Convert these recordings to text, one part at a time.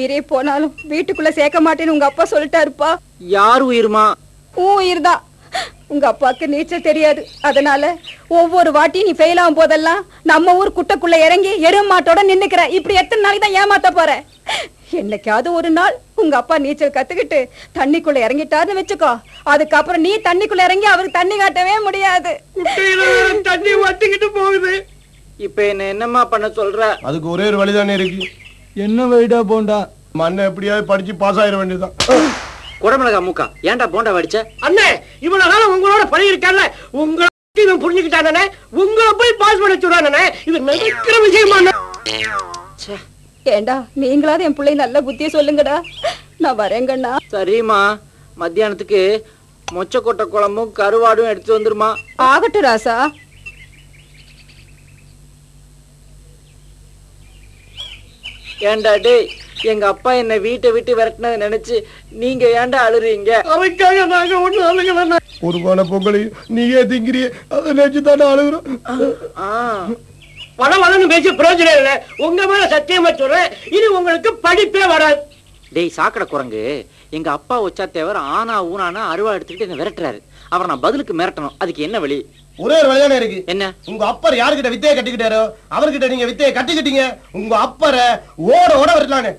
உயிரே போனாலும் வீட்டுக்குள்ள சேர்க்க மாட்டேன்னு உங்க அப்பா சொல்லிட்டாருப்பா. யார் உயிர்மா? உன் உயிர் தான். உங்க அப்பாக்கு நீச்சல் தெரியாது. அதனால ஒவ்வொரு வாட்டி நீ ஃபெயில் ஆகும் போதெல்லாம் நம்ம ஊர் குட்டைக்குள்ள இறங்கி எருமாட்டோட நின்னுக்கிற. இப்படி எத்தனை நாளைக்கு தான் ஏமாத்த போற? என்னைக்காவது ஒரு நாள் உங்க அப்பா நீச்சல் கத்துக்கிட்டு தண்ணிக்குள்ள இறங்கிட்டாருன்னு வச்சுக்கோ, அதுக்கப்புறம் நீ தண்ணிக்குள்ள இறங்கி அவருக்கு தண்ணி காட்டவே முடியாது. தண்ணி வத்திக்கிட்டு போகுது. இப்ப என்ன என்னமா பண்ண சொல்ற? அதுக்கு ஒரே ஒரு வழிதானே இருக்கு. என்ன வழிடா போண்டா? மண்ணை எப்படியாவது படிச்சு பாஸ் ஆயிட வேண்டியதுதான். குடமிளகா மூக்கா, ஏன்டா போண்டா வடிச்ச? அண்ணே, இவ்வளவு நாள் உங்களோட பழகி இருக்கான்ல, உங்களுக்கு இவன் புரிஞ்சுக்கிட்டானே, உங்களை போய் பாஸ் பண்ண சொல்றானே, இது நடக்கிற விஷயமா? ஏண்டா நீங்களாவது என் பிள்ளை நல்ல புத்திய சொல்லுங்கடா. நான் வரேங்கண்ணா. சரிம்மா, மத்தியானத்துக்கு மொச்சக்கொட்டை குழம்பும் கருவாடும் எடுத்து வந்துருமா. ஆகட்டும் ராசா. ஏண்டா டே, எங்க அப்பா என்ன வீட்டை விட்டு விரட்டினதை நினைச்சு நீங்க ஏண்டா அழுறீங்க? உருவான பொங்கலை நீயே திங்கிறிய, அதை நினைச்சுதான அழுகிறோம். பழவளன்னு பேசி பிரயோஜனம் இல்லை. உங்க மேல சத்தியமா சொல்றேன், இது உங்களுக்கு படிப்பே வராது. டேய் சாக்கடை குரங்கு, எங்க அப்பா ஒச்சா தேவர் ஆனா ஊனானா அருவா எடுத்துக்கிட்டு என்ன விரட்டுறாரு. அவரை நான் பதிலுக்கு மிரட்டணும். அதுக்கு என்ன வழி? ஒரே ஒரு வழிதானே இருக்கு. என்ன? உங்க அப்பர் யாருக்கிட்ட வித்தையை கட்டிக்கிட்டாரோ அவர்கிட்ட நீங்க வித்தையை கட்டிக்கிட்டீங்க. உங்க அப்பரை ஓட ஓட வரலானே.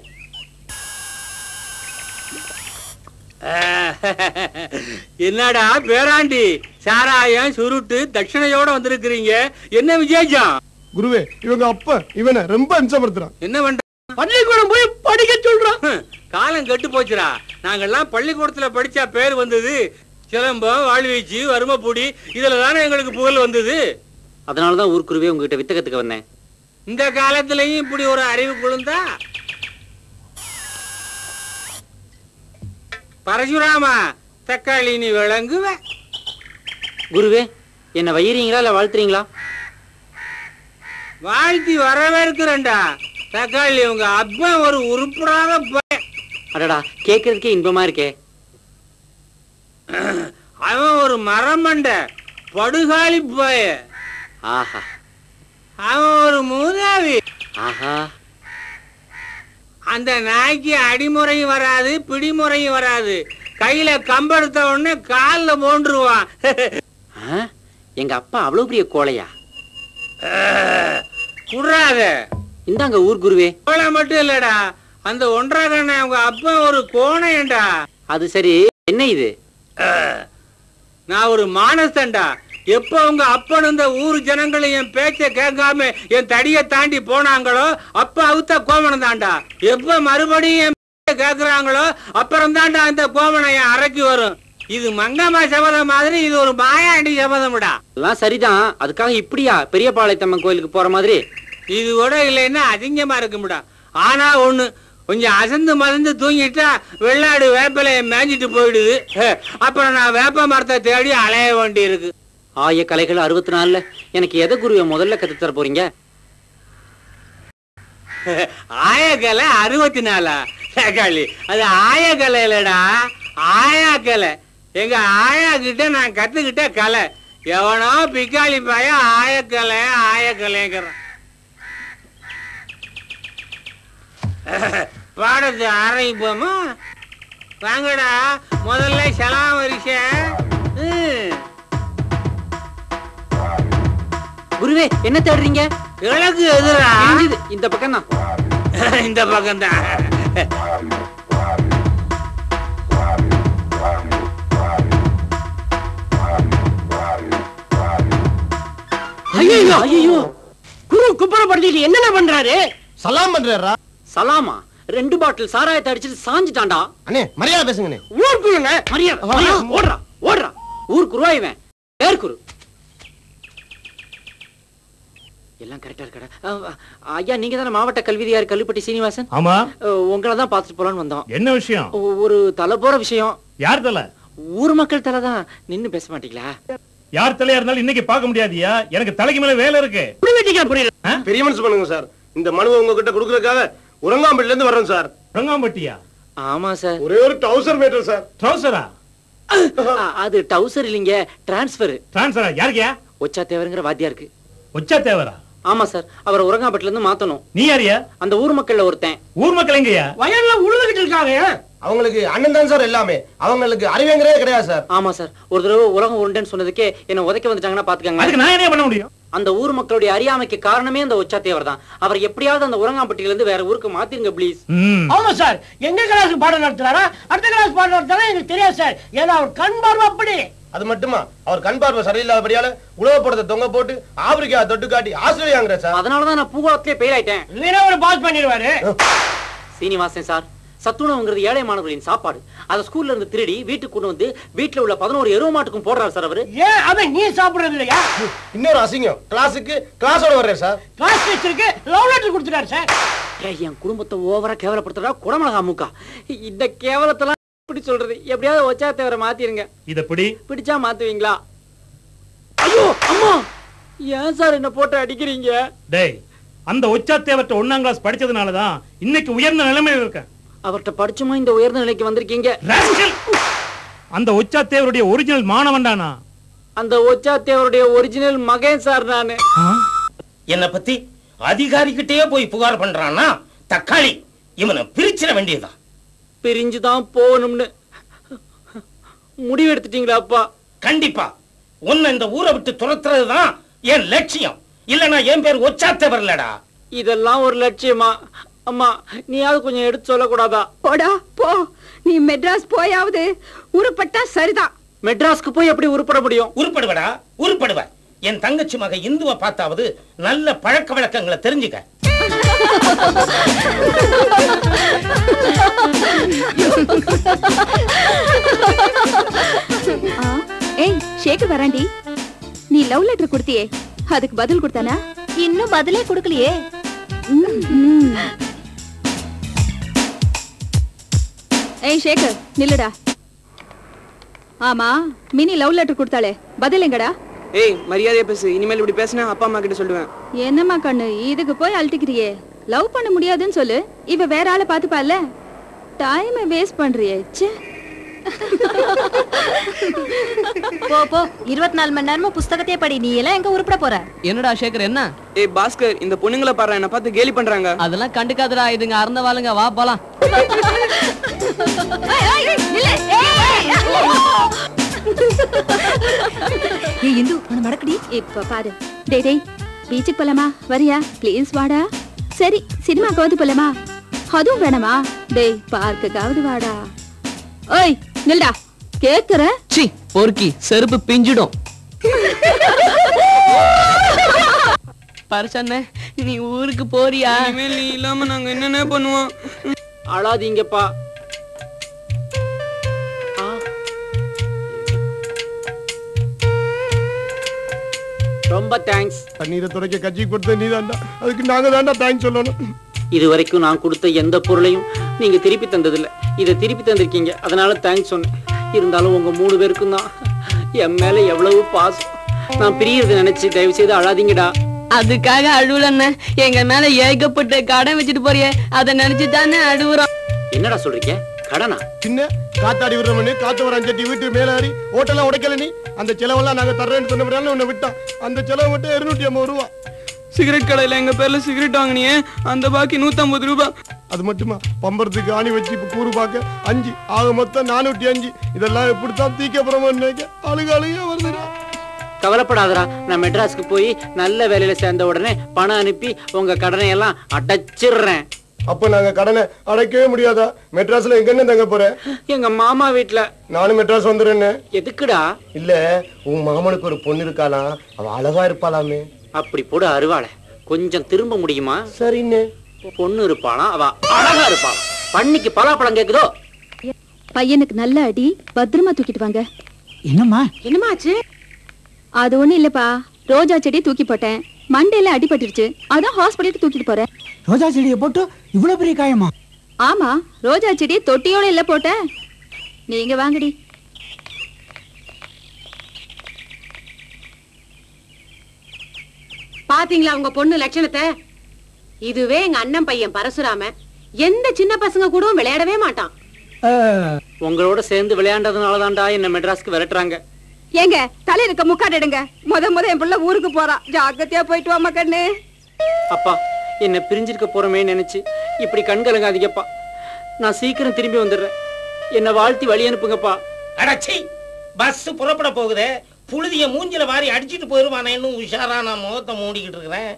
என்னடா பேராண்டி, சாராயம் சுருட்டு தட்சிணையோட வந்திருக்கிறீங்க, என்ன விசேஷம்? குருவே, இவங்க அப்ப இவனை ரொம்ப இம்சப்படுத்துறான். என்ன பண்ற? பள்ளிக்கூடம் போய் படிக்க சொல்றான். காலம் கெட்டு போச்சுடா. நாங்கெல்லாம் பள்ளிக்கூடத்துல படிச்சா பேர் வந்தது. சிலம்பம், வாழ்வீச்சு, வறுமப்பூடி, இதில் தானே எங்களுக்கு புகழ் வந்தது. அதனால தான் ஊர்க்குருவே உங்ககிட்ட வித்த கத்துக்க வந்தேன். இந்த காலத்திலையும் இப்படி ஒரு அறிவு குழுந்தா? பரசுராமா, தக்காளி நீ விளங்குவ. குருவே, என்ன வயிறீங்களா இல்லை வாழ்த்துறீங்களா? வாழ்த்தி வரவேற்கிறேன்டா. தக்காளி உங்க அப்பா ஒரு உருப்படாத பையன். அடடா, கேட்கறதுக்கே இன்பமா இருக்கே. அவன் ஒரு மரமண்ட படுகாலி பய. ஆஹா. அவன் ஒரு மூதாவி. ஆஹா. அந்த நாய்க்கு அடிமுறையும் வராது, பிடிமுறையும் வராது. கையில கம்பெடுத்த உடனே கால்ல போன்றுவான். எங்க அப்பா அவ்வளவு பெரிய கோழையா? குடுறாத. இந்தாங்க ஊர் குருவே. கோழை மட்டும் இல்லடா, அந்த ஒன்றாதான அவங்க அப்பா ஒரு கோணையண்டா. அது சரி, என்ன இது? நான் ஒரு மானஸ்தண்டா. எப்ப உங்க அப்பன் இந்த ஊர் ஜனங்களை என் பேச்ச கேட்காம என் தடிய தாண்டி போனாங்களோ அப்ப அவுத்த கோவணம் தாண்டா. எப்ப மறுபடியும் என் பேச்ச கேட்கிறாங்களோ அப்புறம் தாண்டா இந்த கோவணம் என் அரைக்கு வரும். இது மங்கம்மா சபதம் மாதிரி இது ஒரு மாயாண்டி சபதம்டா. எல்லாம் சரிதான், அதுக்காக இப்படியா பெரிய பாளையத்தம்மன் கோயிலுக்கு போற மாதிரி? இது கூட இல்லைன்னா அதிகமா இருக்கும்டா. ஆனா ஒண்ணு, கொஞ்சம் அசந்து மறந்து தூங்கிட்டா வெள்ளாடு வேப்பலையை மேஞ்சிட்டு போயிடுது. அப்புறம் நான் வேப்ப மரத்தை தேடி அலைய வேண்டி இருக்கு. ஆய கலைகள் 64ல எனக்கு எதை குருவை முதல்ல கத்து தர போறீங்க? ஆய கலை 64? அது ஆய கலை இல்லடா, ஆயா கலை. எங்க ஆயா கிட்ட நான் கத்துக்கிட்ட கலை. எவனோ பிக்காளி பாய ஆயக்கலை ஆயக்கலைங்கிறான். பாடத்தை ஆரம்பிப்போமா? வாங்கடா, முதல்ல சலாம் வரிச. குருவே, என்ன தேடுறீங்க? எனக்கு எதிரா இந்த பக்கம் தான், இந்த பக்கம் தான். ஐயோ ஐயோ, குரு குப்புற படுத்திட்டு என்னென்ன பண்றாரு? சலாம் பண்றாரா? சலாமா? ரெண்டு பாட்டில் சாராயத்தை அடிச்சிட்டு சாஞ்சிட்டான்டா. அண்ணே மரியாதை பேசுங்கண்ணே. ஊர்க்குருண்ணே மரியாதை. ஓடுறா ஓடுறா. ஊர்க்குருவா இவன்? பேர்க்குரு. எல்லாம் கரெக்டா இருக்கடா. ஐயா, நீங்க தானே மாவட்ட கல்விதியார் கல்லுப்பட்டி சீனிவாசன்? ஆமா. உங்களை தான் பார்த்துட்டு போலான்னு வந்தோம். என்ன விஷயம்? ஒரு தலை போற விஷயம். யார் தலை? ஊர் மக்கள் தலை தான். நின்னு பேச மாட்டீங்களா? யார் தலையா இருந்தாலும் இன்னைக்கு பார்க்க முடியாதியா? எனக்கு தலைக்கு மேல வேலை இருக்கு. பெரிய மனசு பண்ணுங்க சார். இந்த மனுவை உங்ககிட்ட கொடுக்கறதுக்காக உரங்காம்பட்டில இருந்து வரோம் சார். உரங்காம்பட்டியா? ஆமா சார். ஒரே ஒரு டவுசர் மேட்டர் சார். டவுசரா? அது டவுசர் இல்லீங்க, டிரான்ஸ்ஃபர். டிரான்ஸ்ஃபரா? யாருக்கயா? ஒச்சா தேவர்ங்கற வாத்தியாருக்கு. ஒச்சா தேவரா? ஆமா சார், அவரை உரங்காப்பட்டில இருந்து மாத்தணும். நீ யாரியா? அந்த ஊர் மக்கள்ல ஒருத்தன். ஊர் மக்கள் எங்கயா? வயல்ல உழுதுகிட்டு இருக்காங்க. அவங்களுக்கு அண்ணன் தான் சார் எல்லாமே. அவங்களுக்கு அறிவேங்கறதே கிடையாது சார். ஆமா சார், ஒரு தடவை உலகம் உருண்டேன்னு சொன்னதுக்கே என்ன உதைக்க வந்துட்டாங்கன்னா பாத்துக்கங்க. அதுக்கு நான் என்ன பண்ண முடியும்? அந்த ஊர் மக்களுடைய அறியாமைக்கு காரணமே அந்த உச்சாத்தேவர் தான். அவர் எப்படியாவது அந்த உரங்காம்பட்டியில இருந்து வேற ஊருக்கு மாத்திருங்க ப்ளீஸ். ஆமா சார், எங்க கிளாஸ் பாடம் நடத்துறாரா? அடுத்த கிளாஸ் பாடம் நடத்தாரா? எனக்கு தெரியாது சார். ஏன்னா அவர் கண் பார்வை அப்படி. அது மட்டுமா, அவர் கண் பார்வை சரியில்லாதபடியால உலக படத்தை தொங்க போட்டு ஆப்பிரிக்கா தொட்டு காட்டி ஆஸ்திரேலியாங்கிற சார். அதனாலதான் நான் பூகாத்திலே பெயர் ஆயிட்டேன். இல்லைன்னா ஒரு பாஸ் பண்ணிடுவாரு. சீனிவாசன் சார், சத்துணவுங்கிறது ஏழை மாணவர்களின் சாப்பாடு. அதை ஸ்கூல்ல இருந்து திருடி வீட்டுக்கு கொண்டு வந்து வீட்டுல உள்ள 11 எருவு மாட்டுக்கும் போடுறாரு சார். அவரு ஏன் அவன் நீ சாப்பிடுறது இல்லையா? இன்னொரு அசிங்கம், கிளாஸுக்கு கிளாஸோட வர்றாரு சார். கிளாஸ் டீச்சருக்கு லவ் லெட்டர் கொடுத்துட்டாரு சார். என் குடும்பத்தை ஓவரா கேவலப்படுத்துறா குடமிளகா மூக்கா. இந்த கேவலத்தெல்லாம் எப்படி சொல்றது? எப்படியாவது ஒச்சாத்தேவரை மாத்திருங்க. இத பிடிச்சா மாத்துவீங்களா? ஐயோ அம்மா, ஏன் சார் என்ன போட்டு அடிக்கிறீங்க? டேய், அந்த ஒச்சாத்தேவர்ட்ட 1ஆம் கிளாஸ் படிச்சதுனாலதான் இன்னைக்கு உயர்ந்த நிலைமையில இருக்கேன். அவர்கிட்ட படிச்சுமா இந்த உயர்ந்த நிலைக்கு வந்திருக்கீங்க? அந்த ஒச்சாத்தேவருடைய ஒரிஜினல் மாணவன் தானா? அந்த ஒச்சாத்தேவருடைய ஒரிஜினல் மகன் சார் நானு. என்ன பத்தி அதிகாரிகிட்டே போய் புகார் பண்றானா? தக்காளி இவனை பிரிச்சிட வேண்டியதுதான். பிரிஞ்சுதான் போகணும்னு முடிவு எடுத்துட்டீங்களா அப்பா? கண்டிப்பா உன்னை இந்த ஊரை விட்டு துரத்துறதுதான் என் லட்சியம். இல்லன்னா என் பேர் ஒச்சாத்தேவர் இல்லடா. இதெல்லாம் ஒரு லட்சியமா? அம்மா, நீயாவது கொஞ்சம் எடுத்து சொல்லக்கூடாதா? போடா போ, நீ மெட்ராஸ் போயாவது உருப்பட்டா சரிதான். மெட்ராஸ்க்கு போய் எப்படி உருப்பட முடியும்? உருப்படுவடா, உருப்படுவ. என் தங்கச்சி மக இந்துவை பார்த்தாவது நல்ல பழக்க வழக்கங்களை தெரிஞ்சுக்க. ஏய் சேகர் வராண்டி, நீ லவ் லெட்டர் கொடுத்தியே, அதுக்கு பதில் கொடுத்தானா? இன்னும் பதிலே கொடுக்கலையே. ஏய் சேகர் நில்லுடா. ஆமா, மினி லவ் லெட்டர் கொடுத்தாளே, பதில் எங்கடா? ஏய் மரியாதையா பேசு. இனிமேல் இப்படி பேசினா அப்பா அம்மா கிட்ட சொல்லுவேன். என்னம்மா கண்ணு இதுக்கு போய் அழுத்திக்கிறியே? லவ் பண்ண முடியாதுன்னு சொல்லு, இவ வேற ஆளை பாத்துப்பால. Time waste பண்றியே. போ போ, 24 மணி நேரமா புத்தகத்தையே படி. நீ எல்லாம் எங்க உருப்பட போற? என்னடா சேகர் என்ன? ஏய் பாஸ்கர், இந்த பொண்ணுங்கள பாறா, என்ன பார்த்து கேலி பண்றாங்க. அதெல்லாம் கண்டுக்காதடா, இதுங்க அறந்தவாளுங்க. வா போலாம். ஏய் ஏய் நில்ல. ஏய் இந்து நான் மடக்கடி. இப்ப பாரு. டேய் டேய், பீச்சுக்கு போலாமா? வரியா? ப்ளீஸ் வாடா. சரி சினிமாக்கு வந்து போலாமா? அதுவும் வேணாமா? டேய் பார்க்குக்காவது வாடா. ஏய் நில்டா. கேக்குற? சீ போர்க்கி செருப்பு பிஞ்சிடும். பரசன்னே, நீ ஊருக்கு போறியா? இனிமேல் நீ இல்லாம நாங்க என்னென்ன பண்ணுவோம்? அழாதீங்கப்பா. ரொம்ப தேங்க்ஸ். தண்ணீரை துடைக்க கட்சி கொடுத்த நீ தாண்டா, அதுக்கு நாங்க தாண்டா தேங்க்ஸ் சொல்லணும். இது வரைக்கும் நான் கொடுத்த எந்த பொருளையும் நீங்க திருப்பி தந்ததில்லை. இதை திருப்பி தந்திருக்கீங்க, அதனால தேங்க்ஸ் சொன்னேன். இருந்தாலும் உங்க 3 பேருக்கும் தான் என் மேல எவ்வளவு பாசம். நான் பிரியறது நினைச்சு தயவு செய்து அழாதீங்கடா. அதுக்காக அழுவலண்ண, எங்க மேல ஏகப்பட்டு கடன் வச்சுட்டு போறிய, அதை நினைச்சு தானே அழுவுறோம். என்னடா சொல்றீங்க? கடனா? சின்ன காத்தாடி விடுறோம்னு காத்து வர அஞ்சட்டி வீட்டு மேலாரி ஹோட்டெல்லாம் உடைக்கல. நீ அந்த செலவெல்லாம் நாங்க தர்றேன்னு சொன்னபடியாலும் உன்னை விட்டான். அந்த செலவு மட்டும் 250 ரூபா. சிகரெட் கடையில எங்க பேர்ல சிகரெட் வாங்கினியே, அந்த பாக்கி 150 ரூபா. அது மட்டுமா, பம்பரத்துக்கு ஆணி வச்சு இப்ப கூறு பாக்க 5, ஆக மொத்தம் 405. இதெல்லாம் எப்படித்தான் தீக்கப்புறமா நினைக்க அழுக அழுகே வருதுடா. கவலைப்படாதரா, நான் மெட்ராஸ்க்கு போய் நல்ல வேலையில சேர்ந்த உடனே பணம் அனுப்பி உங்க கடனை எல்லாம் அடைச்சிடுறேன். அப்ப நாங்க கடனை அடைக்கவே முடியாதா? மெட்ராஸ்ல எங்கன்னு தங்க போற? எங்க மாமா வீட்டுல. நானும் மெட்ராஸ் வந்துடுறேன்னு. எதுக்குடா? இல்ல உன் மாமனுக்கு ஒரு பொண்ணு இருக்காளா, அவ அழகா இருப்பாளாமே. அப்படி போட அருவாள, கொஞ்சம் திரும்ப முடியுமா? சரின்னு. பொண்ணு இருப்பாளாம், அவ அழகா இருப்பாள். பண்ணிக்கு பலாப்பழம் கேக்குதோ? பையனுக்கு நல்ல அடி, பத்திரமா தூக்கிட்டு வாங்க. என்னம்மா என்னமா ஆச்சு? அது ஒண்ணு இல்லப்பா, ரோஜா செடி தூக்கி போட்டேன், மண்டையில அடிபட்டுருச்சு, அதான் ஹாஸ்பிட்டலுக்கு தூக்கிட்டு போறேன். ரோஜா செடியை போட்டு இவ்வளவு பெரிய காயமா? ஆமா, ரோஜா செடி தொட்டியோட இல்ல போட்டேன். நீங்க வாங்கடி. பாத்தீங்களா உங்க பொண்ணு லட்சணத்தை? இதுவே எங்க அண்ணன் பையன் பரசுராமன், எந்த சின்ன பசங்க கூட விளையாடவே மாட்டான். உங்களோட சேர்ந்து விளையாண்டதுனாலதான்டா என்ன மெட்ராஸ்க்கு விரட்டுறாங்க. ஏங்க தலை இருக்க முக்காடுங்க. முத என் பிள்ளை ஊருக்கு போறான், ஜாக்கிரதையா போயிட்டு வாமா கண்ணு. அப்பா, என்னை பிரிஞ்சிருக்க போறமே நினைச்சு இப்படி கண் கலங்காதீங்கப்பா. நான் சீக்கிரம் திரும்பி வந்துடுறேன். என்னை வாழ்த்தி வழி அனுப்புங்கப்பா. அடச்சி, பஸ் புறப்பட போகுது. புழுதிய மூஞ்சில வாரி அடிச்சிட்டு போயிருவானே இன்னும் உஷாரா நான் முகத்தை மூடிக்கிட்டு இருக்கிறேன்.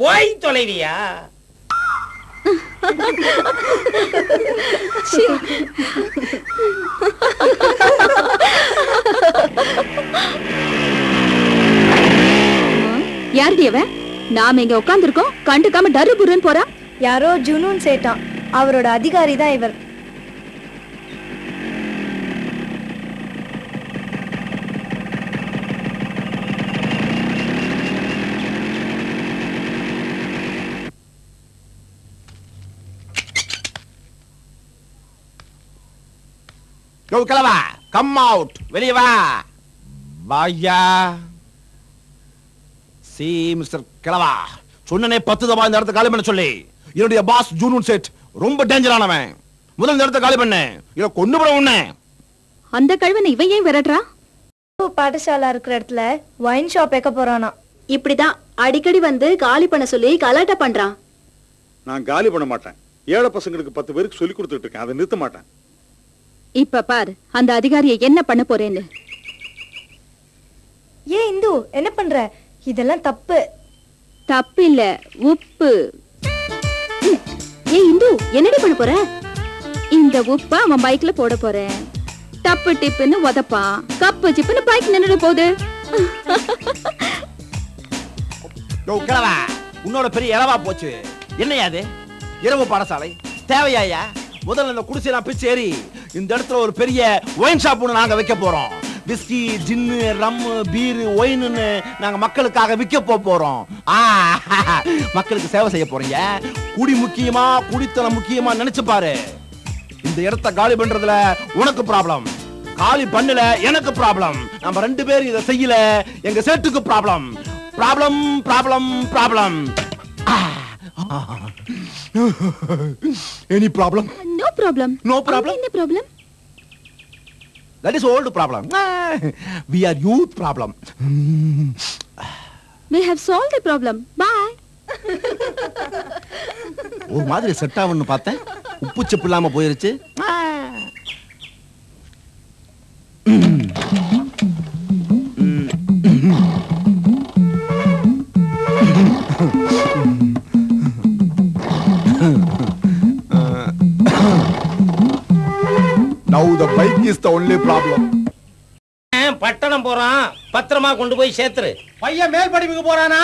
போய் தொலைவியா? யாருடையவ? நாம இங்க உட்கார்ந்து இருக்கோம், கண்டுக்காம டரு புருன்னு போறா. யாரோ ஜுனூன் சேட்டான், அவரோட அதிகாரி தான் இவர். கிளவா, கம் அவுட், வெளியே வா. பாயா சி மிஸ்டர் கிளவா, சொன்னனே 10 தடவை இந்த இடத்தை காலி பண்ண சொல்லி. என்னுடைய பாஸ் ஜூனூன் சேட் ரொம்ப டேஞ்சரானவன். முதல்ல இந்த இடத்தை காலி பண்ணு, இத கொன்னு போற உன்னை. அந்த கழுவனை இவன் ஏன் விரட்றா? பாடசாலை இருக்கிற இடத்துல வைன் ஷாப் வைக்க போறானா? இப்படிதான் அடிக்கடி வந்து காலி பண்ண சொல்லி கலாட்டா பண்றான். நான் காலி பண்ண மாட்டேன். ஏழை பசங்களுக்கு 10 பேருக்கு சொல்லி கொடுத்துட்டு இருக்கேன், அதை நிறுத்த மாட்டேன். இப்ப பார் அந்த அதிகாரியை என்ன பண்ண போறேன்னு. ஏன் இந்து என்ன பண்ற? இதெல்லாம் தப்பு. தப்பு இல்ல, உப்பு. ஏன் இந்து என்னடி பண்ண போற? இந்த உப்ப அவன் பைக்ல போட போறேன். தப்பு டிப்புன்னு உதப்பான், கப்பு சிப்புன்னு பைக் நின்னுட போகுது. உன்னோட பெரிய இலவா போச்சு. என்னையாது இரவு பாடசாலை தேவையாயா? முதல்ல இந்த குடிசையெல்லாம் பிச்சு ஏறி இந்த இடத்துல ஒரு பெரிய ஒயின் ஷாப் ஒன்று நாங்கள் வைக்க போகிறோம். Whisky, gin, rum, beer, wine நாங்கள் மக்களுக்காக விற்க போகிறோம். மக்களுக்கு சேவை செய்ய போறீங்க. குடி முக்கியமா, குடித்தனம் முக்கியமா நினைச்சு பாரு. இந்த இடத்த காலி பண்றதுல உனக்கு ப்ராப்ளம், காலி பண்ணல எனக்கு ப்ராப்ளம். நம்ம 2 பேரும் இதை செய்யல, எங்க சேட்டுக்கு problem. Problem problem problem. Any problem? No problem. No problem? Any problem? That is old problem. We are youth problem. We have solved the problem. Bye. ஒரு மாதிரி செட் ஆவன்னு பார்த்தேன், உப்பு செப்பு இல்லாம போயிருச்சு. Now the bike is the only problem. பட்டணம் போறான், பத்திரமா கொண்டு போய் சேர்த்துரு. பையன் மேல் படிப்புக்கு போறானா?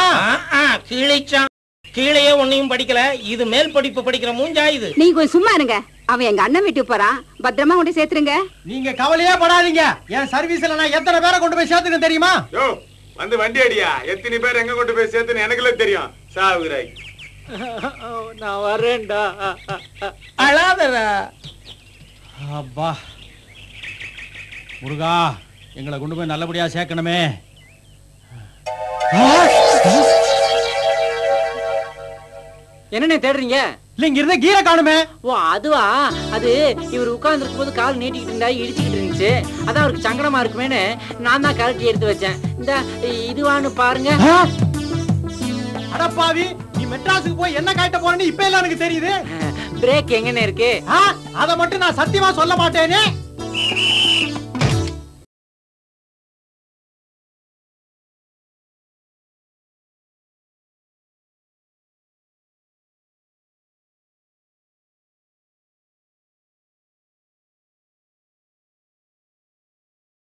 கீழைச்சான், கீழே ஒன்னையும் படிக்கல. இது மேல் படிப்பு படிக்கிற மூஞ்சா இது? நீங்க சும்மா இருங்க, அவன் எங்க அண்ணன் வீட்டுக்கு போறான், பத்திரமா கொண்டு சேர்த்துருங்க. நீங்க கவலையே படாதீங்க, என் சர்வீஸ்ல நான் எத்தனை பேரை கொண்டு போய் சேர்த்துக்க தெரியுமா? வந்து வண்டி அடியா, எத்தனை பேர் எங்க கொண்டு போய் சேர்த்துன்னு எனக்குள்ள தெரியும். சாகுறாய், நான் வரேன்டா, அழாதடா. அப்பா முருகா, எங்களை கொண்டு போய் நல்லபடியா சேர்க்கணுமே. என்னென்ன தேடுறீங்க? இல்ல இங்க இருந்த கீரை காணுமே. ஓ அதுவா, அது இவர் உட்கார்ந்து இருக்கும் போது கால் நீட்டிக்கிட்டு இருந்தா இடிச்சுக்கிட்டு இருந்துச்சு. அதான் அவருக்கு சங்கடமா இருக்குமேன்னு நான் தான் கரெக்ட் எடுத்து வச்சேன். இந்த இதுவான்னு பாருங்க. அடப்பாவி, நீ மெட்ராஸுக்கு போய் என்ன காட்ட போறேன்னு இப்ப எல்லாம் எனக்கு தெரியுது. பிரேக் எங்கன்னு இருக்கு? அத மட்டும் நான் சத்தியமா சொல்ல மாட்டேனே.